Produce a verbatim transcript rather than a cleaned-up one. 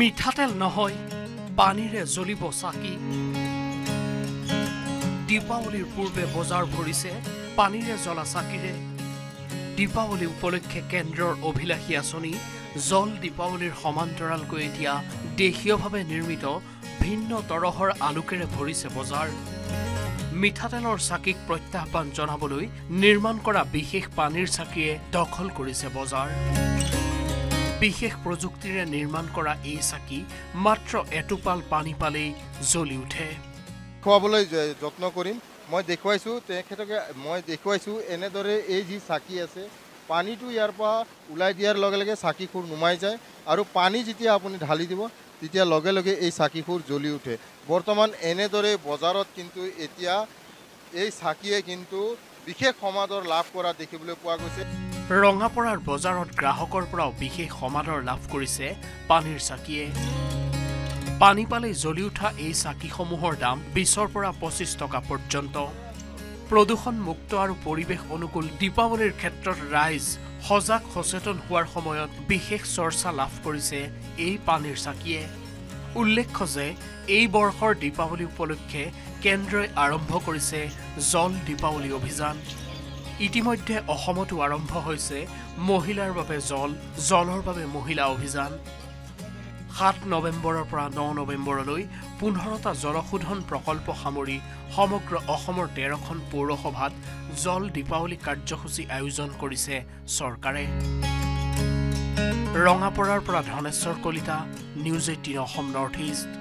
মিঠাতেল নহয় পানিৰে জ্বলিব সাকি দীপাৱলীৰ পূৰ্বে বজাৰ ভৰিছে পানিৰে জ্বলা সাকিৰে দীপাৱলী উপলক্ষে কেন্দ্ৰৰ অভিলাষী আঁচনি জল দীপাৱলীৰ সমান্তৰালকৈ এতিয়া দেশীয়ভাৱে নিৰ্মিত ভিন্ন তৰহৰ আলোকেৰে ভৰিছে বজাৰ মিঠাতেলৰ সাকিক প্ৰত্যাহ্বান জনাবলৈ নিৰ্মাণ কৰা বিশেষ পানীৰ সাকিয়ে দখল কৰিছে বজাৰ বিশেষ প্ৰযুক্তিৰে নিৰ্মাণ কৰা এই সাকি মাত্ৰ এটুপাল পানী পালেই জ্বলি উঠে খোৱাবলৈ যত্ন কৰিম মই দেখুৱাইছো তেখেতকে মই দেখুৱাইছো এনেদৰে এই যি সাকি আছে পানীটো ইয়াৰ পৰা উলাই দিয়াৰ লগে লগে সাকি খুৰ নুমাই যায় আৰু পানী যেতিয়া আপুনি ঢালি দিব তেতিয়া লগে লগে এই সাকি খুৰ জ্বলি উঠে বৰ্তমান এনেদৰে বজাৰত কিন্তু এতিয়া এই সাকিয়ে কিন্তু বিশেষ সমাদৰ লাভ কৰা দেখিবলৈ পোৱা গৈছে ৰঙাপৰাৰ বজাৰত গ্ৰাহকৰ পৰা বিশেষ সমাদৰ লাভ কৰিছে পানীৰ সাকিয়ে পানী পালে জ্বলি উঠা এই সাকিসমূহৰ দাম বিশৰ পৰা পঁচিছ টকা পৰ্যন্ত প্ৰদূষণ মুক্ত আৰু পৰিৱেশ অনুকূল দীপাৱলীৰ ক্ষেত্ৰত ৰাইজ সজাগ সচেতন হোৱাৰ সময়ত বিশেষ চৰ্চা লাভ কৰিছে এই পানীৰ সাকিয়ে উল্লেখ্য যে এই বৰ্ষৰ দীপাৱলী উপলক্ষে কেন্দ্ৰই আৰম্ভ কৰিছে জল দীপাৱলী অভিযান ইতিমধ্যে অসমতো আৰম্ভ হৈছে মহিলাৰ বাবে জল জলৰ বাবে মহিলা অভিযান সাত নৱেম্বৰৰ পৰা ন নৱেম্বৰলৈ পোন্ধৰটা জলশোধন প্ৰকল্প সামৰি সমগ্ৰ অসমৰ তেৰখন পৌৰসভাত জল দীপাৱলী কাৰ্যসূচী আয়োজন কৰিছে চৰকাৰে ৰঙাপৰাৰ পৰা Dhaneswar Kalita news eighteen Assam north east.